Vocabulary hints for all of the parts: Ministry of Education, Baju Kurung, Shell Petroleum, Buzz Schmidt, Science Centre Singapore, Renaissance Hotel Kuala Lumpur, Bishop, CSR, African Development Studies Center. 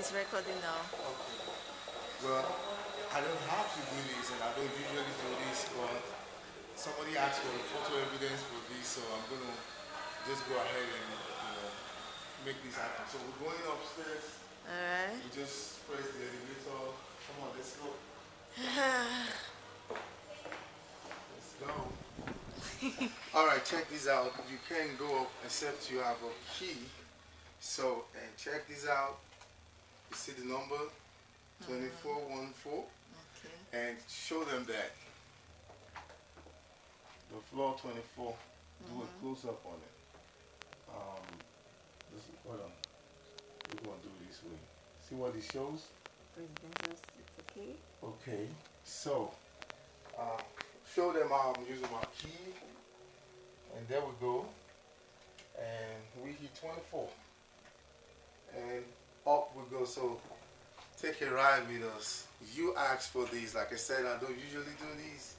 It's recording now. Okay. Well, I don't have to do this, and I don't usually do this, but somebody asked for photo evidence for this, so I'm going to just go ahead and make this happen. So we're going upstairs. All right. We just press the elevator. Come on, let's go. Let's go. All right, check this out. You can't go up except you have a key. So, and check this out. You see the number 2414, okay. And show them that the floor 24. Do a close up on it. Hold on. We're gonna do this way. See what it shows. Okay. Okay. So, show them how I'm using my key, and there we go. And we hit 24. And up we go. So take a ride with us. You asked for these. Like I said, I don't usually do these,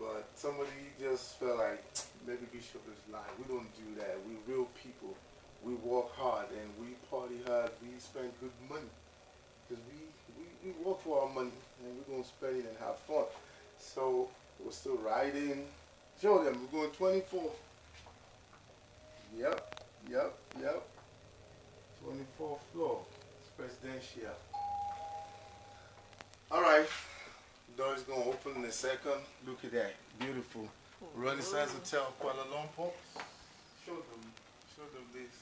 but somebody just felt like maybe Bishop is lying. We don't do that. We're real people. We work hard and we party hard. We spend good money because we work for our money, and we're gonna spend it and have fun. So we're still riding. Show them. We're going 24. Yep. Yep. Yep. 24th floor, it's presidential. Alright, door is going to open in a second. Look at that, beautiful. Oh, Renaissance Hotel Kuala Lumpur. Show them this.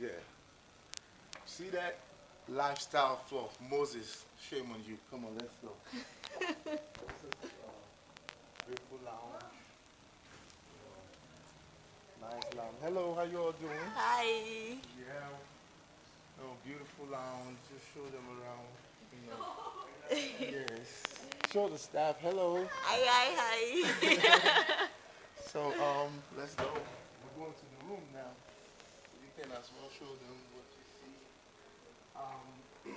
Yeah. See that? Lifestyle floor. Moses, shame on you. Come on, let's go. Beautiful lounge. Nice lounge. Hello, how you all doing? Hi. Yeah. Oh, beautiful lounge. Just show them around. You know. Yes. Show the staff. Hello. Hi, hi, hi. So, let's go. We're going to the room now. You can as well show them what you see.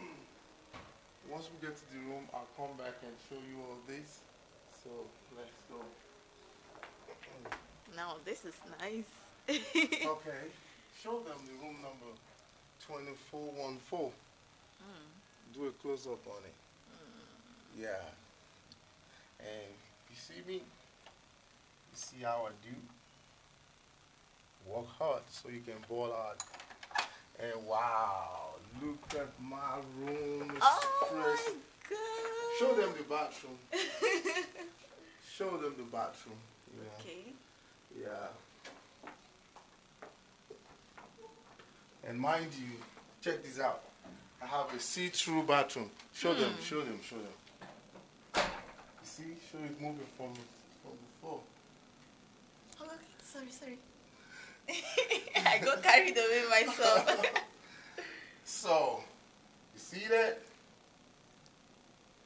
Once we get to the room, I'll come back and show you all this. So, let's go. No, this is nice. Okay, show them the room number 2414. Do a close up on it. Yeah. And you see me? You see how I do? Work hard so you can ball hard. And wow, look at my room. It's oh my God. Show them the bathroom. Show them the bathroom. Yeah. Okay. Yeah. And mind you, check this out. I have a see-through bathroom. Show them, show them, show them. You see, show it moving from the floor. Oh, okay. Sorry, sorry. I got carried away myself. So, you see that?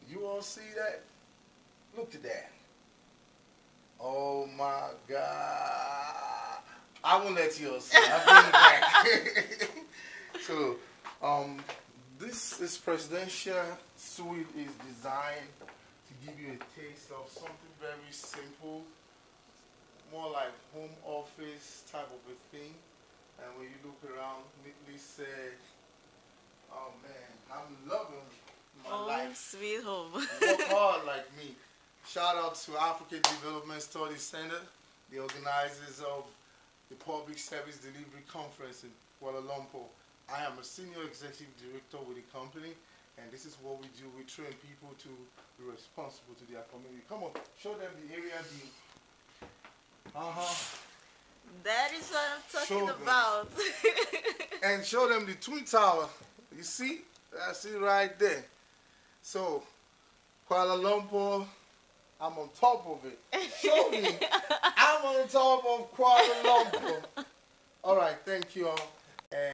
You all see that? Look at that. Oh my God! I won't let you all see. I'll bring it back. So, this presidential suite is designed to give you a taste of something very simple, more like home office type of a thing. And when you look around, neatly said, "Oh man, I'm loving my life." Sweet home. Work hard like me. Shout out to African Development Studies Center, the organizers of the Public Service Delivery Conference in Kuala Lumpur. I am a senior executive director with the company, and this is what we do. We train people to be responsible to their community. Come on, show them the area view. That is what I'm talking about. And show them the Twin Tower. You see? I see right there. So, Kuala Lumpur. I'm on top of it. Show me. I'm on top of Kuala Lumpur. All right, thank you all.